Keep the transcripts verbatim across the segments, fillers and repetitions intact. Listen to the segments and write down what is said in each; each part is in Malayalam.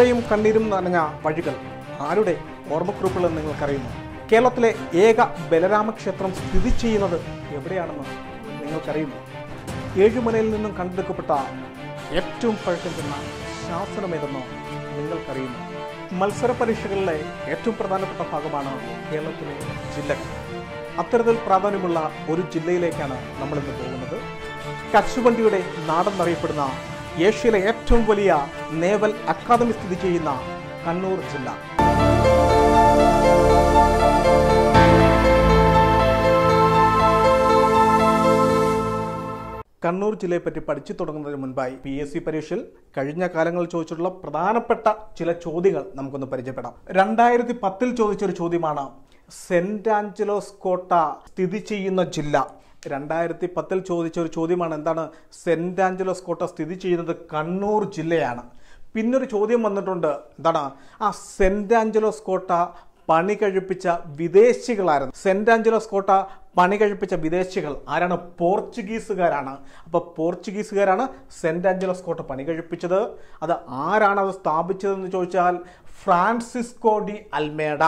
ചോരയും കണ്ണീരും നനഞ്ഞ വഴികൾ ആരുടെ ഓർമ്മക്കുറിപ്പുകളെന്ന് നിങ്ങൾക്കറിയുമോ? കേരളത്തിലെ ഏക ബലരാമക്ഷേത്രം സ്ഥിതി ചെയ്യുന്നത് എവിടെയാണെന്ന് നിങ്ങൾക്കറിയുമോ? ഏഴുമലയിൽ നിന്നും കണ്ടെടുക്കപ്പെട്ട ഏറ്റവും പഴക്കം ചെന്ന ശാസനമേതെന്നോ നിങ്ങൾക്കറിയുമോ? മത്സര പരീക്ഷകളിലെ ഏറ്റവും പ്രധാനപ്പെട്ട ഭാഗമാണ് കേരളത്തിലെ ജില്ലകൾ. അത്തരത്തിൽ പ്രാധാന്യമുള്ള ഒരു ജില്ലയിലേക്കാണ് നമ്മളിന്ന് പോകുന്നത്. കശുവണ്ടിയുടെ നാടെന്നറിയപ്പെടുന്ന ഏഷ്യയിലെ ഏറ്റവും വലിയ നേവൽ അക്കാദമി സ്ഥിതി ചെയ്യുന്ന കണ്ണൂർ ജില്ല. കണ്ണൂർ ജില്ലയെപ്പറ്റി പഠിച്ചു തുടങ്ങുന്നതിന് മുൻപായി പി എസ് സി പരീക്ഷയിൽ കഴിഞ്ഞ കാലങ്ങളിൽ ചോദിച്ചിട്ടുള്ള പ്രധാനപ്പെട്ട ചില ചോദ്യങ്ങൾ നമുക്കൊന്ന് പരിചയപ്പെടാം. രണ്ടായിരത്തി പത്തിൽ ചോദിച്ചൊരു ചോദ്യമാണ് സെന്റ് ആഞ്ചലോസ് കോട്ട സ്ഥിതി ചെയ്യുന്ന ജില്ല. രണ്ടായിരത്തി പത്തിൽ ചോദിച്ച ഒരു ചോദ്യമാണ് എന്താണ് സെന്റ് ആഞ്ചലോസ് കോട്ട സ്ഥിതി ചെയ്യുന്നത് കണ്ണൂർ ജില്ലയാണ്. പിന്നൊരു ചോദ്യം വന്നിട്ടുണ്ട്, എന്താണ് ആ സെന്റ് ആഞ്ചലോസ് കോട്ട പണി കഴിപ്പിച്ച വിദേശികളായിരുന്നു. സെന്റ് ആഞ്ചലോസ് കോട്ട പണി കഴിപ്പിച്ച വിദേശികൾ ആരാണ്? പോർച്ചുഗീസുകാരാണ്. അപ്പോൾ പോർച്ചുഗീസുകാരാണ് സെന്റ് ആഞ്ചലോസ് കോട്ട പണി കഴിപ്പിച്ചത്. അത് ആരാണ് അത് സ്ഥാപിച്ചതെന്ന് ചോദിച്ചാൽ Francisco de Almeida.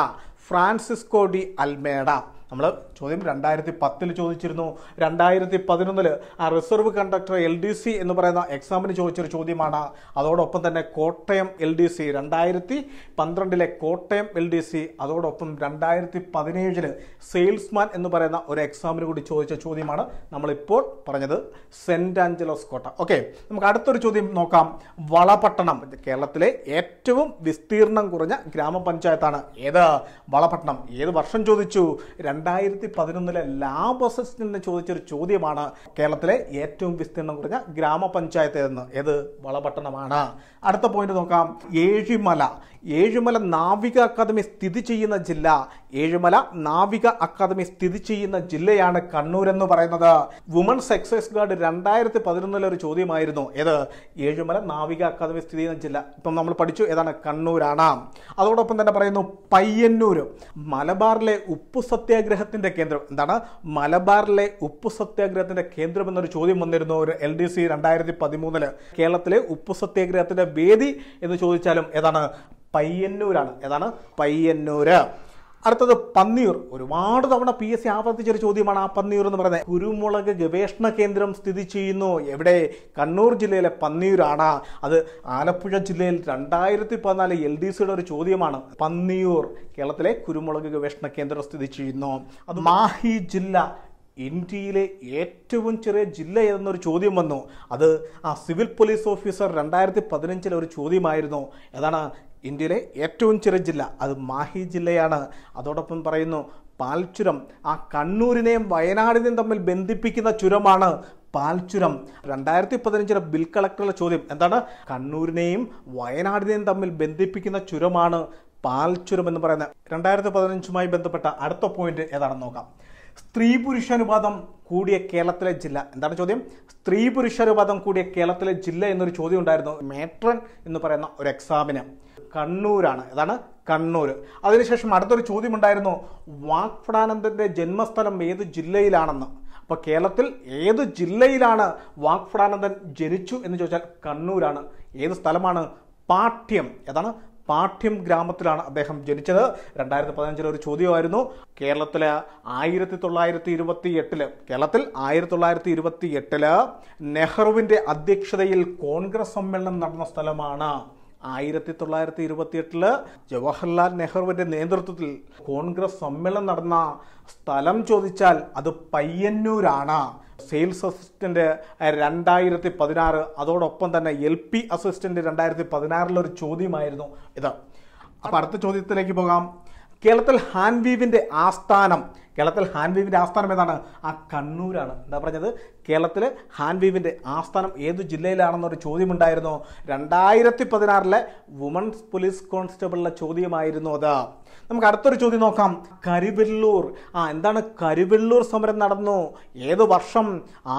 Francisco de Almeida നമ്മൾ ചോദ്യം രണ്ടായിരത്തി പത്തിൽ ചോദിച്ചിരുന്നു. രണ്ടായിരത്തി പതിനൊന്നിൽ ആ reserve conductor L D C എന്ന് പറയുന്ന എക്സാമിന് ചോദിച്ചൊരു ചോദ്യമാണ്. അതോടൊപ്പം തന്നെ കോട്ടയം എൽ ഡി സി, രണ്ടായിരത്തി പന്ത്രണ്ടിലെ കോട്ടയം എൽ ഡി സി, അതോടൊപ്പം രണ്ടായിരത്തി പതിനേഴില് സെയിൽസ്മാൻ എന്ന് പറയുന്ന ഒരു എക്സാമിന് കൂടി ചോദിച്ച ചോദ്യമാണ് നമ്മളിപ്പോൾ പറഞ്ഞത് സെന്റ് ആഞ്ചലോസ് കോട്ട. ഓക്കെ, നമുക്ക് അടുത്തൊരു ചോദ്യം നോക്കാം. വളപട്ടണം കേരളത്തിലെ ഏറ്റവും വിസ്തീർണം കുറഞ്ഞ ഗ്രാമപഞ്ചായത്താണ്. ഏത്? വളപട്ടണം. ഏത് വർഷം ചോദിച്ചു? രണ്ടായിരത്തി പതിനൊന്നിലെ ലാബ് അസിസ്റ്റന്റിന് ചോദിച്ചൊരു ചോദ്യമാണ് കേരളത്തിലെ ഏറ്റവും വിസ്തീർണം കുറഞ്ഞ ഗ്രാമപഞ്ചായത്ത് എന്ന്. ഏത്? വളപട്ടണമാണ്. അടുത്ത പോയിന്റ് നോക്കാം. ഏഴിമല. ഏഴിമല നാവിക അക്കാദമി സ്ഥിതി ചെയ്യുന്ന ജില്ല. ഏഴിമല നാവിക അക്കാദമി സ്ഥിതി ചെയ്യുന്ന ജില്ലയാണ് കണ്ണൂർ എന്ന് പറയുന്നത്. വുമൺസ് എക്സൈസ് ഗാർഡ് രണ്ടായിരത്തി പതിനൊന്നിലെ ഒരു ചോദ്യമായിരുന്നു. ഏത്? ഏഴിമല നാവിക അക്കാദമി സ്ഥിതി ചെയ്യുന്ന ജില്ല. ഇപ്പം നമ്മൾ പഠിച്ചു ഏതാണ്? കണ്ണൂരാണ്. അതോടൊപ്പം തന്നെ പറയുന്നു പയ്യന്നൂർ. മലബാറിലെ ഉപ്പു സത്യാഗ്രഹത്തിന്റെ കേന്ദ്രം. എന്താണ് മലബാറിലെ ഉപ്പു സത്യാഗ്രഹത്തിന്റെ കേന്ദ്രം എന്നൊരു ചോദ്യം വന്നിരുന്നു ഒരു എൽ ഡി സി രണ്ടായിരത്തി പതിമൂന്നില്. കേരളത്തിലെ ഉപ്പു സത്യാഗ്രഹത്തിന്റെ വേദി എന്ന് ചോദിച്ചാലും ഏതാണ്? പയ്യന്നൂരാണ്. ഏതാണ്? പയ്യന്നൂര്. അടുത്തത് പന്നിയൂർ. ഒരുപാട് തവണ പി എസ് സി ആവർത്തിച്ചൊരു ചോദ്യമാണ് ആ പന്നിയൂർ എന്ന് പറയുന്നത്. കുരുമുളക് ഗവേഷണ കേന്ദ്രം സ്ഥിതി ചെയ്യുന്നു എവിടെ? കണ്ണൂർ ജില്ലയിലെ പന്നിയൂരാണ്. അത് ആലപ്പുഴ ജില്ലയിൽ രണ്ടായിരത്തി പതിനാല് എൽ ഡി സിയുടെ ഒരു ചോദ്യമാണ്. പന്നിയൂർ കേരളത്തിലെ കുരുമുളക് ഗവേഷണ കേന്ദ്രം സ്ഥിതി ചെയ്യുന്നു. അത് മാഹി ജില്ല. ഇന്ത്യയിലെ ഏറ്റവും ചെറിയ ജില്ല എന്നൊരു ചോദ്യം വന്നു. അത് ആ സിവിൽ പോലീസ് ഓഫീസർ രണ്ടായിരത്തി പതിനഞ്ചിലെ ഒരു ചോദ്യമായിരുന്നു. ഏതാണ് ഇന്ത്യയിലെ ഏറ്റവും ചെറിയ ജില്ല? അത് മാഹി ജില്ലയാണ്. അതോടൊപ്പം പറയുന്നു പാൽച്ചുരം. ആ കണ്ണൂരിനെയും വയനാടിനെയും തമ്മിൽ ബന്ധിപ്പിക്കുന്ന ചുരമാണ് പാൽച്ചുരം. രണ്ടായിരത്തി പതിനഞ്ചിലെ ബിൽ കളക്ടറുടെ ചോദ്യം എന്താണ്? കണ്ണൂരിനെയും വയനാടിനെയും തമ്മിൽ ബന്ധിപ്പിക്കുന്ന ചുരമാണ് പാൽച്ചുരം എന്ന് പറയുന്നത്. രണ്ടായിരത്തി പതിനഞ്ചുമായി ബന്ധപ്പെട്ട അടുത്ത പോയിന്റ് ഏതാണെന്ന് നോക്കാം. സ്ത്രീ പുരുഷാനുപാതം കൂടിയ കേരളത്തിലെ ജില്ല. എന്താണ് ചോദ്യം? സ്ത്രീ പുരുഷാനുപാതം കൂടിയ കേരളത്തിലെ ജില്ല എന്നൊരു ചോദ്യം ഉണ്ടായിരുന്നു മേട്രൻ എന്ന് പറയുന്ന ഒരു എക്സാമിന്. കണ്ണൂരാണ്. ഏതാണ്? കണ്ണൂർ. അതിനുശേഷം അടുത്തൊരു ചോദ്യമുണ്ടായിരുന്നു വാഗ്ഫടാനന്ദൻ്റെ ജന്മസ്ഥലം ഏത് ജില്ലയിലാണെന്ന്. അപ്പോൾ കേരളത്തിൽ ഏത് ജില്ലയിലാണ് വാഗ്ഫടാനന്ദൻ ജനിച്ചു എന്ന് ചോദിച്ചാൽ കണ്ണൂരാണ്. ഏത് സ്ഥലമാണ്? പാട്യം. ഏതാണ്? പാഠ്യം ഗ്രാമത്തിലാണ് അദ്ദേഹം ജനിച്ചത്. രണ്ടായിരത്തി പതിനഞ്ചിലെ ഒരു ചോദ്യമായിരുന്നു. കേരളത്തിലെ ആയിരത്തി തൊള്ളായിരത്തി ഇരുപത്തി എട്ടില് കേരളത്തിൽ ആയിരത്തി തൊള്ളായിരത്തി ഇരുപത്തി എട്ടില് നെഹ്റുവിൻ്റെ അധ്യക്ഷതയിൽ കോൺഗ്രസ് സമ്മേളനം നടന്ന സ്ഥലമാണ്. ആയിരത്തി തൊള്ളായിരത്തി ഇരുപത്തി എട്ടില് ജവഹർലാൽ നെഹ്റുവിൻ്റെ നേതൃത്വത്തിൽ കോൺഗ്രസ് സമ്മേളനം നടന്ന സ്ഥലം ചോദിച്ചാൽ അത് പയ്യന്നൂരാണ്. സെയിൽസ് അസിസ്റ്റൻ്റ് രണ്ടായിരത്തി പതിനാറ്, അതോടൊപ്പം തന്നെ എൽ പി അസിസ്റ്റൻ്റ് രണ്ടായിരത്തി പതിനാറിലൊരു ചോദ്യമായിരുന്നു ഇത്. അപ്പോൾ അടുത്ത ചോദ്യത്തിലേക്ക് പോകാം. കേരളത്തിൽ ഹാൻഡ് വീവിൻ്റെ ആസ്ഥാനം. കേരളത്തിൽ ഹാൻഡ് വീവിൻ്റെ ആസ്ഥാനം ഏതാണ്? ആ കണ്ണൂരാണ്. എന്താ പറഞ്ഞത്? കേരളത്തിൽ ഹാൻഡ് വീവിൻ്റെ ആസ്ഥാനം ഏത് ജില്ലയിലാണെന്നൊരു ചോദ്യമുണ്ടായിരുന്നു. രണ്ടായിരത്തി പതിനാറിലെ വുമൺസ് പോലീസ് കോൺസ്റ്റബിളിലെ ചോദ്യമായിരുന്നു അത്. നമുക്ക് അടുത്തൊരു ചോദ്യം നോക്കാം. കരുവെള്ളൂർ. ആ എന്താണ് കരുവെള്ളൂർ സമരം നടന്നു? ഏത് വർഷം?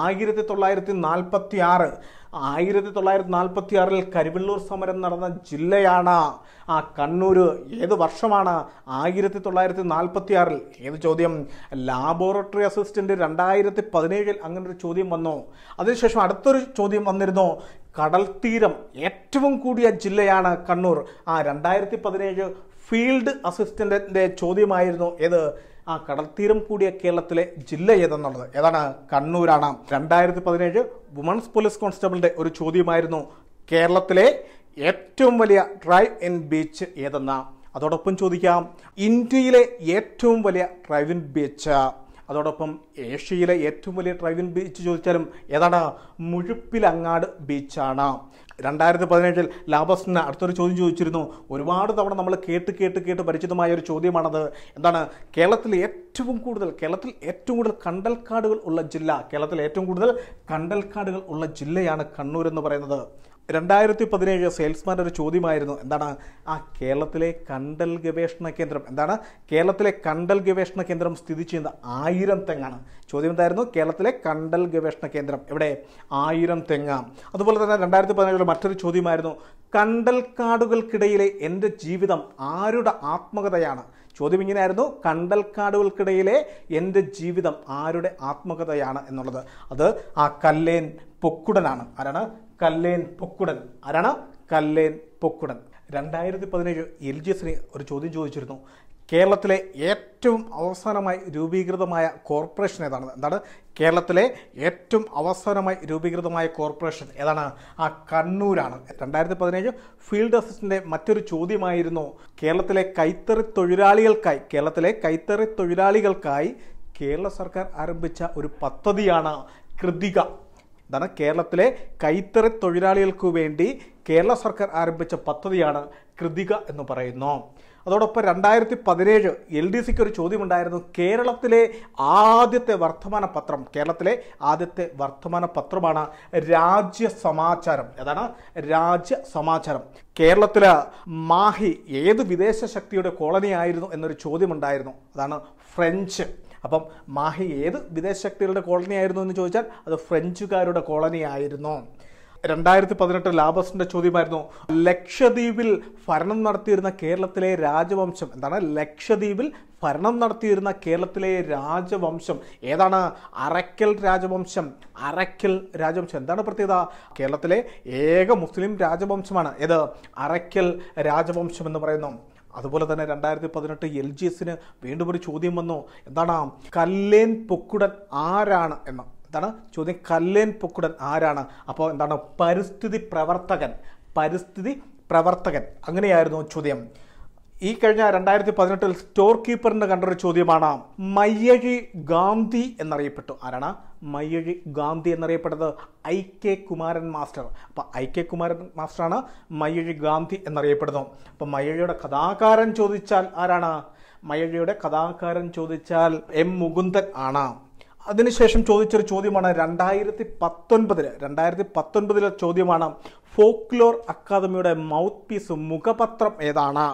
ആയിരത്തി തൊള്ളായിരത്തി നാൽപ്പത്തി ആറ്. ആയിരത്തി തൊള്ളായിരത്തി നാൽപ്പത്തി ആറിൽ കരിവെള്ളൂർ സമരം നടന്ന ജില്ലയാണ് ആ കണ്ണൂർ. ഏത് വർഷമാണ്? ആയിരത്തി തൊള്ളായിരത്തി നാൽപ്പത്തി ആറിൽ. ഏത് ചോദ്യം? ലാബോറട്ടറി അസിസ്റ്റന്റ് രണ്ടായിരത്തി പതിനേഴിൽ അങ്ങനൊരു ചോദ്യം വന്നു. അതിനുശേഷം അടുത്തൊരു ചോദ്യം വന്നിരുന്നു, കടൽ തീരം ഏറ്റവും കൂടിയ ജില്ലയാണ് കണ്ണൂർ. ആ രണ്ടായിരത്തി പതിനേഴ് ഫീൽഡ് അസിസ്റ്റൻ്റിൻ്റെ ചോദ്യമായിരുന്നു ഏത്? ആ കടൽത്തീരം കൂടിയ കേരളത്തിലെ ജില്ല ഏതെന്നുള്ളത്. ഏതാണ്? കണ്ണൂരാണ്. രണ്ടായിരത്തി പതിനേഴ് വുമൺസ് പോലീസ് കോൺസ്റ്റബിളിൻ്റെ ഒരു ചോദ്യമായിരുന്നു കേരളത്തിലെ ഏറ്റവും വലിയ ഡ്രൈവ് ഇൻ ബീച്ച് ഏതെന്ന. അതോടൊപ്പം ചോദിക്കാം ഇന്ത്യയിലെ ഏറ്റവും വലിയ ഡ്രൈവ് ഇൻ ബീച്ച്. അതോടൊപ്പം ഏഷ്യയിലെ ഏറ്റവും വലിയ ഡ്രൈവ് ഇൻ ബീച്ച് ചോദിച്ചാലും ഏതാണ്? മുഴുപ്പിലങ്ങാട് ബീച്ചാണ്. രണ്ടായിരത്തി പതിനേഴിൽ ലാബോസിന് അടുത്തൊരു ചോദ്യം ചോദിച്ചിരുന്നു. ഒരുപാട് തവണ നമ്മൾ കേട്ട് കേട്ട് കേട്ട് പരിചിതമായ ഒരു ചോദ്യമാണത്. എന്താണ്? കേരളത്തിൽ ഏറ്റവും കൂടുതൽ കേരളത്തിൽ ഏറ്റവും കൂടുതൽ കണ്ടൽക്കാടുകൾ ഉള്ള ജില്ല, കേരളത്തിൽ ഏറ്റവും കൂടുതൽ കണ്ടൽക്കാടുകൾ ഉള്ള ജില്ലയാണ് കണ്ണൂർ എന്ന് പറയുന്നത്. രണ്ടായിരത്തി പതിനേഴ് സെയിൽസ്മാൻ്റെ ഒരു ചോദ്യമായിരുന്നു. എന്താണ്? ആ കേരളത്തിലെ കണ്ടൽ ഗവേഷണ കേന്ദ്രം. എന്താണ്? കേരളത്തിലെ കണ്ടൽ ഗവേഷണ കേന്ദ്രം സ്ഥിതി ചെയ്യുന്ന ആയിരം തെങ്ങാണ്. ചോദ്യം എന്തായിരുന്നു? കേരളത്തിലെ കണ്ടൽ ഗവേഷണ കേന്ദ്രം എവിടെ? ആയിരം തെങ്ങ്. അതുപോലെ തന്നെ രണ്ടായിരത്തി പതിനേഴിലെ മറ്റൊരു ചോദ്യമായിരുന്നു, കണ്ടൽക്കാടുകൾക്കിടയിലെ എൻ്റെ ജീവിതം ആരുടെ ആത്മകഥയാണ്? ചോദ്യം ഇങ്ങനെയായിരുന്നു, കണ്ടൽക്കാടുകൾക്കിടയിലെ എൻ്റെ ജീവിതം ആരുടെ ആത്മകഥയാണ് എന്നുള്ളത്. അത് ആ കല്ലേൻ പൊക്കുടനാണ്. ആരാണ്? കല്ലേൻ പൊക്കുടൻ. ആരാണ്? കല്ലേൻ പൊക്കുടൻ. രണ്ടായിരത്തി പതിനേഴ് എൽ ജി എസിന് ഒരു ചോദ്യം ചോദിച്ചിരുന്നു, കേരളത്തിലെ ഏറ്റവും അവസാനമായി രൂപീകൃതമായ കോർപ്പറേഷൻ ഏതാണ്? എന്താണ്? കേരളത്തിലെ ഏറ്റവും അവസാനമായി രൂപീകൃതമായ കോർപ്പറേഷൻ ഏതാണ്? ആ കണ്ണൂരാണ്. രണ്ടായിരത്തി പതിനേഴ് ഫീൽഡ് അസിസ്റ്റൻ്റിൻ്റെ മറ്റൊരു ചോദ്യമായിരുന്നു, കേരളത്തിലെ കൈത്തറി തൊഴിലാളികൾക്കായി കേരളത്തിലെ കൈത്തറി തൊഴിലാളികൾക്കായി കേരള സർക്കാർ ആരംഭിച്ച ഒരു പദ്ധതിയാണ് കൃതിക. ഇതാണ് കേരളത്തിലെ കൈത്തറി തൊഴിലാളികൾക്ക് വേണ്ടി കേരള സർക്കാർ ആരംഭിച്ച പദ്ധതിയാണ് കൃതിക എന്ന് പറയുന്നു. അതോടൊപ്പം രണ്ടായിരത്തി പതിനേഴ് എൽ ഡി സിക്ക് ഒരു ചോദ്യമുണ്ടായിരുന്നു, കേരളത്തിലെ ആദ്യത്തെ വർത്തമാന പത്രം കേരളത്തിലെ ആദ്യത്തെ വർത്തമാന പത്രമാണ് രാജ്യസമാചാരം. ഏതാണ്? രാജ്യസമാചാരം. കേരളത്തിൽ മാഹി ഏത് വിദേശ ശക്തിയുടെ കോളനിയായിരുന്നു എന്നൊരു ചോദ്യമുണ്ടായിരുന്നു. അതാണ് ഫ്രഞ്ച്. അപ്പം മാഹി ഏത് വിദേശശക്തികളുടെ കോളനിയായിരുന്നു എന്ന് ചോദിച്ചാൽ അത് ഫ്രഞ്ചുകാരുടെ കോളനിയായിരുന്നു. രണ്ടായിരത്തി പതിനെട്ട് ലാബോസിൻ്റെ ചോദ്യമായിരുന്നു, ലക്ഷദ്വീപിൽ ഭരണം നടത്തിയിരുന്ന കേരളത്തിലെ രാജവംശം. എന്താണ്? ലക്ഷദ്വീപിൽ ഭരണം നടത്തിയിരുന്ന കേരളത്തിലെ രാജവംശം ഏതാണ്? അറയ്ക്കൽ രാജവംശം. അറയ്ക്കൽ രാജവംശം എന്താണ് പ്രത്യേകത? കേരളത്തിലെ ഏക മുസ്ലിം രാജവംശമാണ് ഏത്? അറയ്ക്കൽ രാജവംശം എന്ന് പറയുന്നു. അതുപോലെ തന്നെ രണ്ടായിരത്തി പതിനെട്ട് എൽ ജി എസിന് വീണ്ടും ഒരു ചോദ്യം വന്നു. എന്താണ്? കല്ലേൻ പൊക്കുടൻ ആരാണ് എന്ന്. എന്താണ് ചോദ്യം? കല്ലേൻ പൊക്കുടൻ ആരാണ്? അപ്പോൾ എന്താണ്? പരിസ്ഥിതി പ്രവർത്തകൻ. പരിസ്ഥിതി പ്രവർത്തകൻ അങ്ങനെയായിരുന്നു ചോദ്യം. ഈ കഴിഞ്ഞ രണ്ടായിരത്തി പതിനെട്ടിൽ സ്റ്റോർ കീപ്പറിൻ്റെ കണ്ടൊരു ചോദ്യമാണ്, മയ്യഴി ഗാന്ധി എന്നറിയപ്പെട്ടു. ആരാണ് മയ്യഴി ഗാന്ധി എന്നറിയപ്പെട്ടത്? I K Kumaran master. അപ്പോൾ ഐ കെ കുമാരൻ മാസ്റ്ററാണ് മയ്യഴി ഗാന്ധി എന്നറിയപ്പെടുന്നത്. അപ്പോൾ മയ്യഴിയുടെ കഥാകാരൻ ചോദിച്ചാൽ ആരാണ്? മയ്യഴിയുടെ കഥാകാരൻ ചോദിച്ചാൽ എം മുകുന്ദൻ ആണ്. അതിനുശേഷം ചോദിച്ചൊരു ചോദ്യമാണ് രണ്ടായിരത്തി പത്തൊൻപതിൽ രണ്ടായിരത്തി പത്തൊൻപതിലെ ചോദ്യമാണ്, ഫോക്ലോർ അക്കാദമിയുടെ മൗത്ത് പീസ് മുഖപത്രം ഏതാണ്?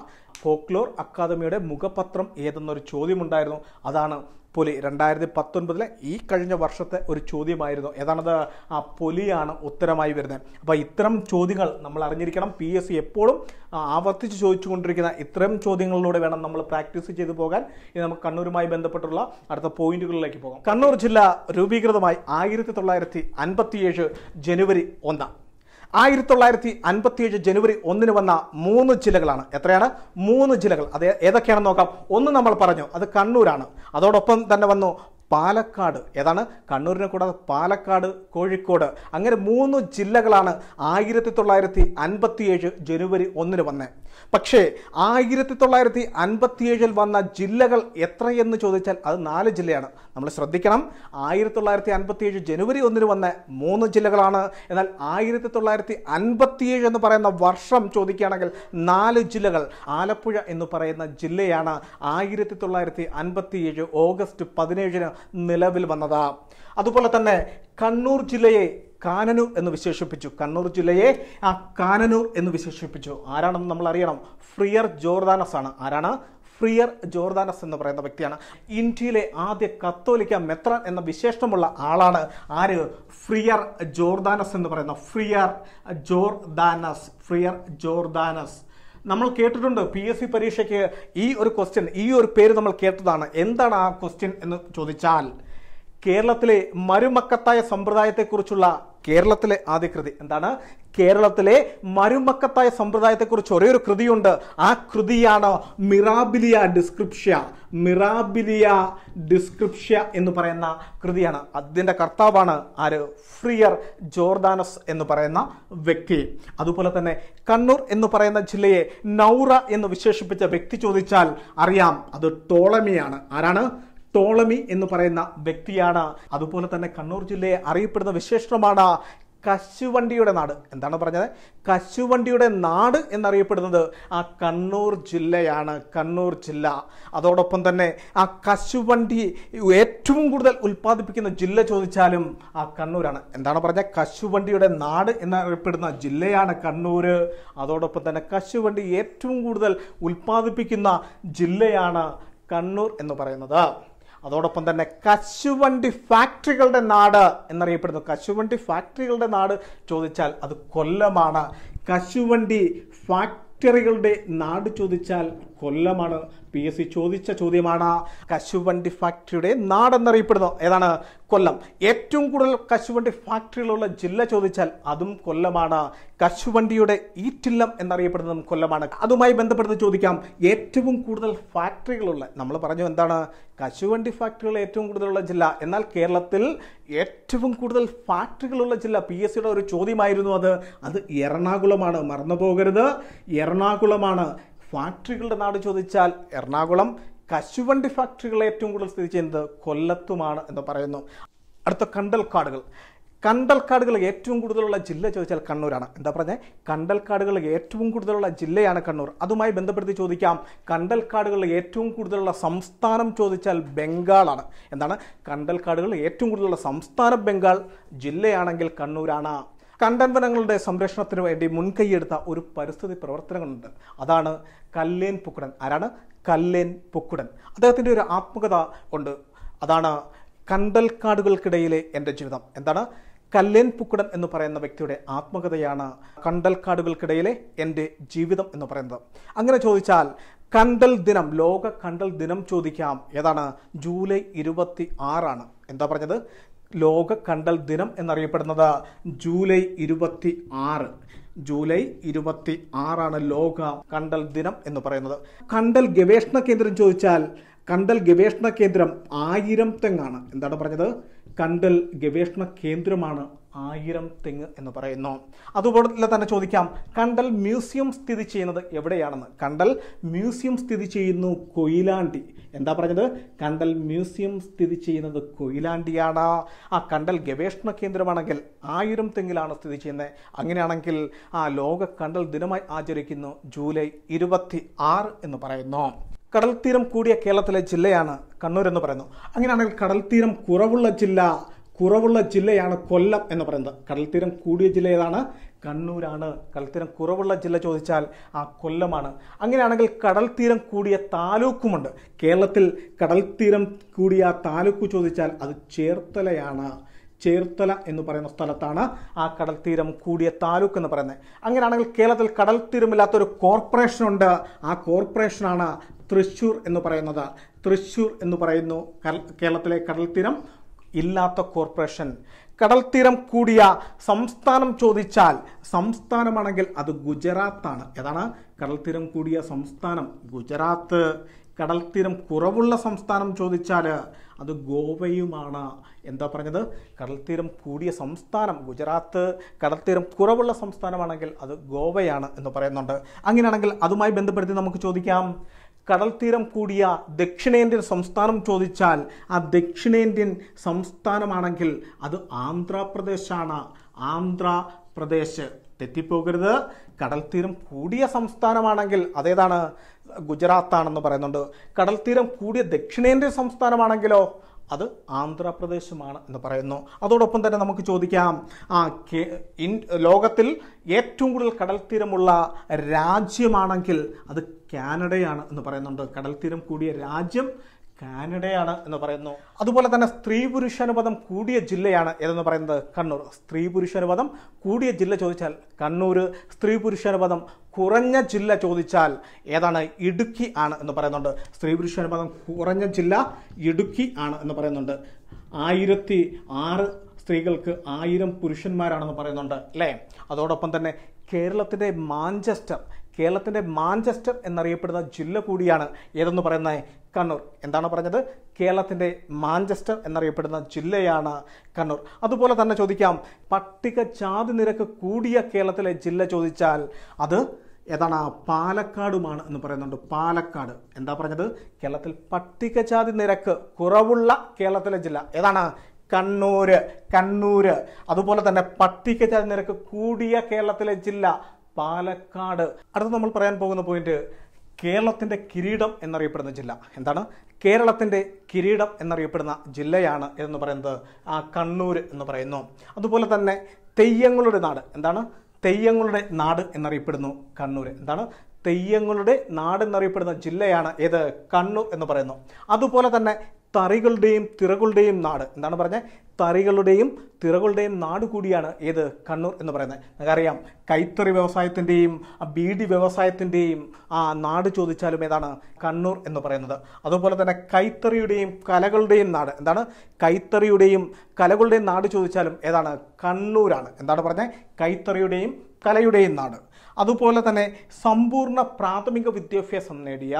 ഫോക്ലോർ അക്കാദമിയുടെ മുഖപത്രം ഏതെന്നൊരു ചോദ്യമുണ്ടായിരുന്നു. അതാണ് പുലി. രണ്ടായിരത്തി പത്തൊൻപതിലെ ഈ കഴിഞ്ഞ വർഷത്തെ ഒരു ചോദ്യമായിരുന്നു. ഏതാണത്? ആ പുലിയാണ് ഉത്തരമായി വരുന്നത്. അപ്പോൾ ഇത്തരം ചോദ്യങ്ങൾ നമ്മൾ അറിഞ്ഞിരിക്കണം. പി എസ് സി എപ്പോഴും ആവർത്തിച്ച് ചോദിച്ചുകൊണ്ടിരിക്കുന്ന ഇത്തരം ചോദ്യങ്ങളിലൂടെ വേണം നമ്മൾ പ്രാക്ടീസ് ചെയ്തു പോകാൻ. ഇനി നമുക്ക് കണ്ണൂരുമായി ബന്ധപ്പെട്ടുള്ള അടുത്ത പോയിന്റുകളിലേക്ക് പോകാം. കണ്ണൂർ ജില്ല രൂപീകൃതമായി ആയിരത്തി തൊള്ളായിരത്തി അൻപത്തിയേഴ് ജനുവരി ഒന്നാം ആയിരത്തി തൊള്ളായിരത്തി അൻപത്തിയേഴ് ജനുവരി ഒന്നിന് വന്ന മൂന്ന് ജില്ലകളാണ്. എത്രയാണ്? മൂന്ന് ജില്ലകൾ. അത് ഏതൊക്കെയാണെന്ന് നോക്കാം. ഒന്ന് നമ്മൾ പറഞ്ഞു, അത് കണ്ണൂരാണ്. അതോടൊപ്പം തന്നെ വന്നു പാലക്കാട്. ഏതാണ്? കണ്ണൂരിനെ കൂടാതെ പാലക്കാട്, കോഴിക്കോട്, അങ്ങനെ മൂന്ന് ജില്ലകളാണ് ആയിരത്തി തൊള്ളായിരത്തി അൻപത്തിയേഴ് ജനുവരി ഒന്നിന് വന്നത്. പക്ഷേ ആയിരത്തി തൊള്ളായിരത്തി അൻപത്തിയേഴിൽ വന്ന ജില്ലകൾ എത്രയെന്ന് ചോദിച്ചാൽ അത് നാല് ജില്ലയാണ്. നമ്മൾ ശ്രദ്ധിക്കണം. ആയിരത്തി തൊള്ളായിരത്തി അൻപത്തിയേഴ് ജനുവരി ഒന്നിന് വന്ന മൂന്ന് ജില്ലകളാണ്. എന്നാൽ ആയിരത്തി തൊള്ളായിരത്തി അൻപത്തിയേഴ് എന്ന് പറയുന്ന വർഷം ചോദിക്കുകയാണെങ്കിൽ നാല് ജില്ലകൾ. ആലപ്പുഴ എന്ന് പറയുന്ന ജില്ലയാണ് ആയിരത്തി തൊള്ളായിരത്തി അൻപത്തിയേഴ് ഓഗസ്റ്റ് പതിനേഴിന് നിലവിൽ വന്നത്. അതുപോലെ തന്നെ കണ്ണൂർ ജില്ലയെ കാനനൂർ എന്ന് വിശേഷിപ്പിച്ചു. കണ്ണൂർ ജില്ലയെ ആ കാനനൂർ എന്ന് വിശേഷിപ്പിച്ചു. ആരാണെന്ന് നമ്മൾ അറിയണം. ഫ്രിയർ ജോർദാനസ് ആണ്. ആരാണ്? പ്രിയർ ജോർദാനസ് എന്ന് പറയുന്ന വ്യക്തിയാണ്. ഇന്ത്യയിലെ ആദ്യ കത്തോലിക്ക മെത്രാൻ എന്ന വിശേഷണമുള്ള ആളാണ് ആര്? ഫ്രിയർ ജോർദാനസ് എന്ന് പറയുന്ന ഫ്രിയർ ജോർദാനസ് ഫ്രിയർ ജോർദാനസ് നമ്മൾ കേട്ടിട്ടുണ്ട്. പി എസ് സി പരീക്ഷയ്ക്ക് ഈ ഒരു ക്വസ്റ്റ്യൻ, ഈ ഒരു പേര് നമ്മൾ കേട്ടതാണ്. എന്താണ് ആ ക്വസ്റ്റ്യൻ എന്ന് ചോദിച്ചാൽ, കേരളത്തിലെ മരുമക്കത്തായ സമ്പ്രദായത്തെക്കുറിച്ചുള്ള കേരളത്തിലെ ആദ്യ കൃതി. എന്താണ് കേരളത്തിലെ മരുമക്കത്തായ സമ്പ്രദായത്തെക്കുറിച്ച് ഒരേ ഒരു കൃതിയുണ്ട്. ആ കൃതിയാണ് മിറാബിലിയ ഡിസ്ക്രിപ്ഷ്യ. മിറാബിലിയ ഡിസ്ക്രിപ്ഷ്യ എന്ന് പറയുന്ന കൃതിയാണ്. അതിൻ്റെ കർത്താവാണ് ആര്? ഫ്രിയർ ജോർദാനസ് എന്ന് പറയുന്ന വ്യക്തി. അതുപോലെ തന്നെ കണ്ണൂർ എന്ന് പറയുന്ന ജില്ലയെ നൗറ എന്ന് വിശേഷിപ്പിച്ച വ്യക്തി ചോദിച്ചാൽ അറിയാം, അത് ടോളമിയാണ്. ആരാണ്? ടോളമി എന്ന് പറയുന്ന വ്യക്തിയാണ്. അതുപോലെ തന്നെ കണ്ണൂർ ജില്ലയെ അറിയപ്പെടുന്ന വിശേഷണമാണ് കശുവണ്ടിയുടെ നാട്. എന്താണ് പറഞ്ഞത്? കശുവണ്ടിയുടെ നാട് എന്നറിയപ്പെടുന്നത് ആ കണ്ണൂർ ജില്ലയാണ്. കണ്ണൂർ ജില്ല. അതോടൊപ്പം തന്നെ ആ കശുവണ്ടി ഏറ്റവും കൂടുതൽ ഉൽപ്പാദിപ്പിക്കുന്ന ജില്ല ചോദിച്ചാലും ആ കണ്ണൂരാണ്. എന്താണ് പറഞ്ഞത്? കശുവണ്ടിയുടെ നാട് എന്നറിയപ്പെടുന്ന ജില്ലയാണ് കണ്ണൂർ. അതോടൊപ്പം തന്നെ കശുവണ്ടി ഏറ്റവും കൂടുതൽ ഉൽപ്പാദിപ്പിക്കുന്ന ജില്ലയാണ് കണ്ണൂർ എന്ന് പറയുന്നത്. അതോടൊപ്പം തന്നെ കശുവണ്ടി ഫാക്ടറികളുടെ നാട് എന്നറിയപ്പെടുന്നു. കശുവണ്ടി ഫാക്ടറികളുടെ നാട് ചോദിച്ചാൽ അത് കൊല്ലമാണ്. കശുവണ്ടി ഫാക്ടറികളുടെ നാട് ചോദിച്ചാൽ കൊല്ലമാണ്. പി എസ് സി ചോദിച്ച ചോദ്യമാണ്. കശുവണ്ടി ഫാക്ടറിയുടെ നാടെന്നറിയപ്പെടുന്നു ഏതാണ്? കൊല്ലം. ഏറ്റവും കൂടുതൽ കശുവണ്ടി ഫാക്ടറികളുള്ള ജില്ല ചോദിച്ചാൽ അതും കൊല്ലമാണ്. കശുവണ്ടിയുടെ ഈറ്റില്ലം എന്നറിയപ്പെടുന്നതും കൊല്ലമാണ്. അതുമായി ബന്ധപ്പെട്ട് ചോദിക്കാം, ഏറ്റവും കൂടുതൽ ഫാക്ടറികളുള്ള, നമ്മൾ പറഞ്ഞു എന്താണ്? കശുവണ്ടി ഫാക്ടറികൾ ഏറ്റവും കൂടുതലുള്ള ജില്ല. എന്നാൽ കേരളത്തിൽ ഏറ്റവും കൂടുതൽ ഫാക്ടറികളുള്ള ജില്ല പി എസ് സിയുടെ ഒരു ചോദ്യമായിരുന്നു. അത് അത് എറണാകുളമാണ്. മറന്നു പോകരുത്, എറണാകുളമാണ്. ഫാക്ടറികളുടെ നാട് ചോദിച്ചാൽ എറണാകുളം. കശുവണ്ടി ഫാക്ടറികൾ ഏറ്റവും കൂടുതൽ സ്ഥിതി ചെയ്യുന്നത് കൊല്ലത്തുമാണ് എന്ന് പറയുന്നു. അടുത്ത കണ്ടൽക്കാടുകൾ. കണ്ടൽക്കാടുകൾ ഏറ്റവും കൂടുതലുള്ള ജില്ല ചോദിച്ചാൽ കണ്ണൂരാണ്. എന്താ പറഞ്ഞത്? കണ്ടൽക്കാടുകൾ ഏറ്റവും കൂടുതലുള്ള ജില്ലയാണ് കണ്ണൂർ. അതുമായി ബന്ധപ്പെടുത്തി ചോദിക്കാം, കണ്ടൽക്കാടുകൾ ഏറ്റവും കൂടുതലുള്ള സംസ്ഥാനം ചോദിച്ചാൽ ബംഗാളാണ്. എന്താണ്? കണ്ടൽക്കാടുകൾ ഏറ്റവും കൂടുതലുള്ള സംസ്ഥാനം ബംഗാൾ, ജില്ലയാണെങ്കിൽ കണ്ണൂരാണ്. കണ്ടൽ വനങ്ങളുടെ സംരക്ഷണത്തിന് വേണ്ടി മുൻകൈയെടുത്ത ഒരു പരിസ്ഥിതി പ്രവർത്തനങ്ങളുണ്ട്. അതാണ് കല്ലേൻ പൊക്കുടൻ. ആരാണ്? കല്ലേൻ പൊക്കുടൻ. അദ്ദേഹത്തിൻ്റെ ഒരു ആത്മകഥ ഉണ്ട്. അതാണ് കണ്ടൽക്കാടുകൾക്കിടയിലെ എൻ്റെ ജീവിതം. എന്താണ്? കല്ലേൻ പൊക്കുടൻ എന്ന് പറയുന്ന വ്യക്തിയുടെ ആത്മകഥയാണ് കണ്ടൽക്കാടുകൾക്കിടയിലെ എൻ്റെ ജീവിതം എന്ന് പറയുന്നത്. അങ്ങനെ ചോദിച്ചാൽ കണ്ടൽ ദിനം, ലോക കണ്ടൽ ദിനം ചോദിക്കാം. ഏതാണ്? ജൂലൈ ഇരുപത്തി ആറാണ്. എന്താ പറഞ്ഞത്? ലോക കണ്ടൽ ദിനം എന്നറിയപ്പെടുന്നത് ജൂലൈ ഇരുപത്തി ആറ് ജൂലൈ ഇരുപത്തി ആറാണ് ലോക കണ്ടൽ ദിനം എന്ന് പറയുന്നത്. കണ്ടൽ ഗവേഷണ കേന്ദ്രം ചോദിച്ചാൽ കണ്ടൽ ഗവേഷണ കേന്ദ്രം ആയിരം തെങ്ങാണ്. എന്താണ് പറഞ്ഞത്? കണ്ടൽ ഗവേഷണ കേന്ദ്രമാണ് ആയിരം തെങ്ങ് എന്ന് പറയുന്നു. അതുപോലെ തന്നെ ചോദിക്കാം, കണ്ടൽ മ്യൂസിയം സ്ഥിതി ചെയ്യുന്നത് എവിടെയാണെന്ന്. കണ്ടൽ മ്യൂസിയം സ്ഥിതി ചെയ്യുന്നു കൊയിലാണ്ടി. എന്താ പറഞ്ഞത്? കണ്ടൽ മ്യൂസിയം സ്ഥിതി ചെയ്യുന്നത് കൊയിലാണ്ടിയാണ്. ആ കണ്ടൽ ഗവേഷണ കേന്ദ്രമാണെങ്കിൽ ആയിരം തെങ്ങിലാണ് സ്ഥിതി ചെയ്യുന്നത്. അങ്ങനെയാണെങ്കിൽ ആ ലോക കണ്ടൽ ദിനമായി ആചരിക്കുന്നു ജൂലൈ ഇരുപത്തി ആറ് എന്ന് പറയുന്നു. കടൽ തീരം കൂടിയ കേരളത്തിലെ ജില്ലയാണ് കണ്ണൂർ എന്ന് പറയുന്നു. അങ്ങനെയാണെങ്കിൽ കടൽ തീരം കുറവുള്ള ജില്ല കുറവുള്ള ജില്ലയാണ് കൊല്ലം എന്ന് പറയുന്നത്. കടൽത്തീരം കൂടിയ ജില്ല ഏതാണ്? കണ്ണൂരാണ്. കടൽത്തീരം കുറവുള്ള ജില്ല ചോദിച്ചാൽ ആ കൊല്ലമാണ്. അങ്ങനെയാണെങ്കിൽ കടൽത്തീരം കൂടിയ താലൂക്കുമുണ്ട്. കേരളത്തിൽ കടൽത്തീരം കൂടിയ താലൂക്ക് ചോദിച്ചാൽ അത് ചേർത്തലയാണ്. ചേർത്തല എന്ന് പറയുന്ന സ്ഥലത്താണ് ആ കടൽത്തീരം കൂടിയ താലൂക്ക് എന്ന് പറയുന്നത്. അങ്ങനെയാണെങ്കിൽ കേരളത്തിൽ കടൽത്തീരമില്ലാത്തൊരു കോർപ്പറേഷനുണ്ട്. ആ കോർപ്പറേഷനാണ് തൃശ്ശൂർ എന്ന് പറയുന്നത്. തൃശ്ശൂർ എന്ന് പറയുന്നു കേരളത്തിലെ കടൽത്തീരം ഇല്ലാത്ത കോർപ്പറേഷൻ. കടൽത്തീരം കൂടിയ സംസ്ഥാനം ചോദിച്ചാൽ സംസ്ഥാനമാണെങ്കിൽ അത് ഗുജറാത്താണ്. ഏതാണ്? കടൽത്തീരം കൂടിയ സംസ്ഥാനം ഗുജറാത്ത്. കടൽത്തീരം കുറവുള്ള സംസ്ഥാനം ചോദിച്ചാൽ അത് ഗോവയുമാണ്. എന്താ പറഞ്ഞത്? കടൽത്തീരം കൂടിയ സംസ്ഥാനം ഗുജറാത്ത്, കടൽത്തീരം കുറവുള്ള സംസ്ഥാനമാണെങ്കിൽ അത് ഗോവയാണ് എന്ന് പറയുന്നുണ്ട്. അങ്ങനെയാണെങ്കിൽ അതുമായി ബന്ധപ്പെടുത്തി നമുക്ക് ചോദിക്കാം, കടൽത്തീരം കൂടിയ ദക്ഷിണേന്ത്യൻ സംസ്ഥാനം ചോദിച്ചാൽ ആ ദക്ഷിണേന്ത്യൻ സംസ്ഥാനമാണെങ്കിൽ അത് ആന്ധ്രാപ്രദേശാണ്. ആന്ധ്രാപ്രദേശ്. തെറ്റിപ്പോകരുത്. കടൽത്തീരം കൂടിയ സംസ്ഥാനമാണെങ്കിൽ അതേതാണ്? ഗുജറാത്താണെന്ന് പറയുന്നുണ്ട്. കടൽത്തീരം കൂടിയ ദക്ഷിണേന്ത്യൻ സംസ്ഥാനമാണെങ്കിലോ അത് ആന്ധ്രാപ്രദേശമാണ് എന്ന് പറയുന്നു. അതോടൊപ്പം തന്നെ നമുക്ക് ചോദിക്കാം, ആ ലോകത്തിൽ ഏറ്റവും കൂടുതൽ കടൽ തീരമുള്ള രാജ്യമാണെങ്കിൽ അത് കാനഡയാണ് എന്ന് പറയുന്നുണ്ട്. കടൽ തീരം കൂടിയ രാജ്യം കാനഡയാണ് എന്ന് പറയുന്നു. അതുപോലെ തന്നെ സ്ത്രീ പുരുഷാനുപാതം കൂടിയ ജില്ലയാണ് ഏതെന്ന് പറയുന്നത് കണ്ണൂർ. സ്ത്രീ പുരുഷാനുപാതം കൂടിയ ജില്ല ചോദിച്ചാൽ കണ്ണൂർ, സ്ത്രീ പുരുഷാനുപാതം കുറഞ്ഞ ജില്ല ചോദിച്ചാൽ ഏതാണ്, ഇടുക്കി ആണ് എന്ന് പറയുന്നുണ്ട്. സ്ത്രീ പുരുഷാനുപാതം കുറഞ്ഞ ജില്ല ഇടുക്കി ആണ് എന്ന് പറയുന്നുണ്ട്. ആയിരത്തി ആറ് സ്ത്രീകൾക്ക് ആയിരം പുരുഷന്മാരാണെന്ന് പറയുന്നുണ്ട് അല്ലേ. അതോടൊപ്പം തന്നെ കേരളത്തിൻ്റെ മാഞ്ചസ്റ്റർ കേരളത്തിൻ്റെ മാഞ്ചസ്റ്റർ എന്നറിയപ്പെടുന്ന ജില്ല കൂടിയാണ് ഏതെന്ന് പറയുന്നത് കണ്ണൂർ. എന്താണ് പറഞ്ഞത്? കേരളത്തിൻ്റെ മാഞ്ചസ്റ്റർ എന്നറിയപ്പെടുന്ന ജില്ലയാണ് കണ്ണൂർ. അതുപോലെ തന്നെ ചോദിക്കാം, പട്ടികജാതി നിരക്ക് കൂടിയ കേരളത്തിലെ ജില്ല ചോദിച്ചാൽ അത് ഏതാണ്, പാലക്കാടുമാണ് എന്ന് പറയുന്നുണ്ട്. പാലക്കാട്. എന്താ പറഞ്ഞത്? കേരളത്തിൽ പട്ടികജാതി നിരക്ക് കുറവുള്ള കേരളത്തിലെ ജില്ല ഏതാണ്? കണ്ണൂർ. കണ്ണൂര്. അതുപോലെ തന്നെ പട്ടികജാതി നിരക്ക് കൂടിയ കേരളത്തിലെ ജില്ല പാലക്കാട്. അടുത്ത് നമ്മൾ പറയാൻ പോകുന്ന പോയിന്റ് കേരളത്തിൻ്റെ കിരീടം എന്നറിയപ്പെടുന്ന ജില്ല. എന്താണ് കേരളത്തിൻ്റെ കിരീടം എന്നറിയപ്പെടുന്ന ജില്ലയാണ് എന്ന് പറയുന്നത് ആ കണ്ണൂർ എന്ന് പറയുന്നു. അതുപോലെ തന്നെ തെയ്യങ്ങളുടെ നാട്. എന്താണ് തെയ്യങ്ങളുടെ നാട് എന്നറിയപ്പെടുന്നു കണ്ണൂർ. എന്താണ് തെയ്യങ്ങളുടെ നാട് എന്നറിയപ്പെടുന്ന ജില്ലയാണ് ഏത്, കണ്ണൂർ എന്ന് പറയുന്നു. അതുപോലെ തന്നെ തറികളുടെയും തിറകളുടെയും നാട്. എന്താണ് പറഞ്ഞത്? തറികളുടെയും തിറകളുടെയും നാട് കൂടിയാണ് ഏത്, കണ്ണൂർ എന്ന് പറയുന്നത്. നമുക്കറിയാം കൈത്തറി വ്യവസായത്തിൻ്റെയും ബീഡി വ്യവസായത്തിൻ്റെയും ആ നാട് ചോദിച്ചാലും ഏതാണ്, കണ്ണൂർ എന്ന് പറയുന്നത്. അതുപോലെ തന്നെ കൈത്തറിയുടെയും കലകളുടെയും നാട്. എന്താണ് കൈത്തറിയുടെയും കലകളുടെയും നാട് ചോദിച്ചാലും ഏതാണ്, കണ്ണൂരാണ്. എന്താണ് പറഞ്ഞത്? കൈത്തറിയുടെയും കലയുടെയും നാട്. അതുപോലെ തന്നെ സമ്പൂർണ്ണ പ്രാഥമിക വിദ്യാഭ്യാസം നേടിയ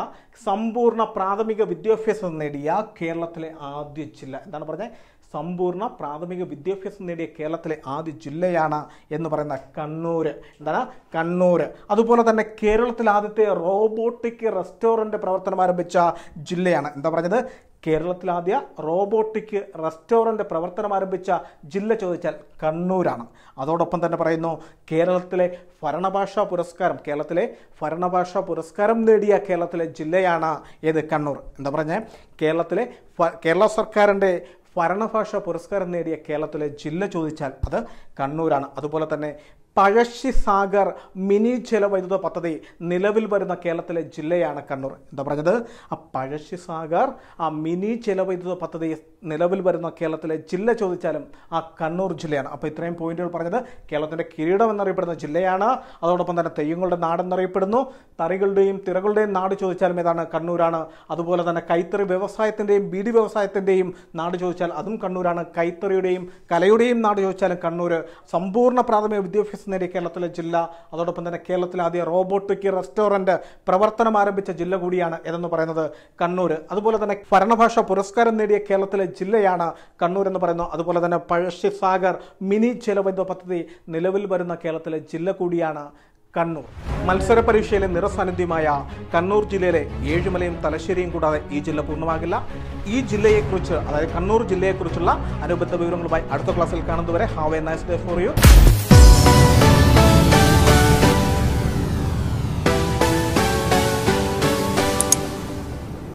സമ്പൂർണ്ണ പ്രാഥമിക വിദ്യാഭ്യാസം നേടിയ കേരളത്തിലെ ആദ്യ ജില്ല. എന്താണ് പറഞ്ഞത്? സമ്പൂർണ്ണ പ്രാഥമിക വിദ്യാഭ്യാസം നേടിയ കേരളത്തിലെ ആദ്യ ജില്ലയാണ് എന്ന് പറയുന്ന കണ്ണൂർ. എന്താണ് കണ്ണൂർ. അതുപോലെ തന്നെ കേരളത്തിൽ ആദ്യത്തെ റോബോട്ടിക് റെസ്റ്റോറൻറ്റ് പ്രവർത്തനം ആരംഭിച്ച ജില്ലയാണ്. എന്താ പറഞ്ഞത്? കേരളത്തിലാദ്യ റോബോട്ടിക് റെസ്റ്റോറൻറ്റ് പ്രവർത്തനം ആരംഭിച്ച ജില്ല ചോദിച്ചാൽ കണ്ണൂരാണ്. അതോടൊപ്പം തന്നെ പറയുന്നു കേരളത്തിലെ ഭരണഭാഷാ പുരസ്കാരം കേരളത്തിലെ ഭരണഭാഷാ പുരസ്കാരം നേടിയ കേരളത്തിലെ ജില്ലയാണ് ഏത്, കണ്ണൂർ. എന്താ പറഞ്ഞത്? കേരളത്തിലെ കേരള സർക്കാരിൻ്റെ ഭരണഭാഷാ പുരസ്കാരം നേടിയ കേരളത്തിലെ ജില്ല ചോദിച്ചാൽ അത് കണ്ണൂരാണ്. അതുപോലെ തന്നെ പഴശ്ശി സാഗർ മിനി ജലവൈദ്യുത പദ്ധതി നിലവിൽ വരുന്ന കേരളത്തിലെ ജില്ലയാണ് കണ്ണൂർ. എന്താ പറഞ്ഞത്? ആ പഴശ്ശി സാഗർ ആ മിനി ജലവൈദ്യുത പദ്ധതി നിലവിൽ വരുന്ന കേരളത്തിലെ ജില്ല ചോദിച്ചാലും ആ കണ്ണൂർ ജില്ലയാണ്. അപ്പോൾ ഇത്രയും പോയിന്റുകൾ പറഞ്ഞത് കേരളത്തിൻ്റെ കിരീടം എന്നറിയപ്പെടുന്ന ജില്ലയാണ്. അതോടൊപ്പം തന്നെ തെയ്യങ്ങളുടെ നാടെന്നറിയപ്പെടുന്നു. തറികളുടെയും തിറകളുടെയും നാട് ചോദിച്ചാലും ഏതാണ്, കണ്ണൂരാണ്. അതുപോലെ തന്നെ കൈത്തറി വ്യവസായത്തിൻ്റെയും ബീഡി വ്യവസായത്തിൻ്റെയും നാട് ചോദിച്ചാൽ അതും കണ്ണൂരാണ്. കൈത്തറിയുടെയും കലയുടെയും നാട് ചോദിച്ചാലും കണ്ണൂർ. സമ്പൂർണ്ണ പ്രാഥമിക വിദ്യാഭ്യാസം നേടിയ കേരളത്തിലെ ജില്ല. അതോടൊപ്പം തന്നെ കേരളത്തിലെ ആദ്യ റോബോട്ടിക് റെസ്റ്റോറൻറ്റ് പ്രവർത്തനം ആരംഭിച്ച ജില്ല കൂടിയാണ് ഏതെന്ന് പറയുന്നത് കണ്ണൂർ. അതുപോലെ തന്നെ ഭരണഭാഷ പുരസ്കാരം നേടിയ കേരളത്തിലെ ജില്ലയാണ് കണ്ണൂർ എന്ന് പറയുന്നു. അതുപോലെ തന്നെ പഴശ്ശി സാഗർ മിനി ജലവൈദ്യുത പദ്ധതി നിലവിൽ വരുന്ന കേരളത്തിലെ ജില്ല കൂടിയാണ് കണ്ണൂർ. മത്സര പരീക്ഷയിലെ നിറസാന്നിധ്യമായ കണ്ണൂർ ജില്ലയിലെ ഏഴുമലയും തലശ്ശേരിയും കൂടാതെ ഈ ജില്ല പൂർണ്ണമാകില്ല. ഈ ജില്ലയെക്കുറിച്ച്, അതായത് കണ്ണൂർ ജില്ലയെക്കുറിച്ചുള്ള അനുബന്ധ വിവരങ്ങളുമായി അടുത്ത ക്ലാസ്സിൽ കാണുന്നതുവരെ have a nice day for U.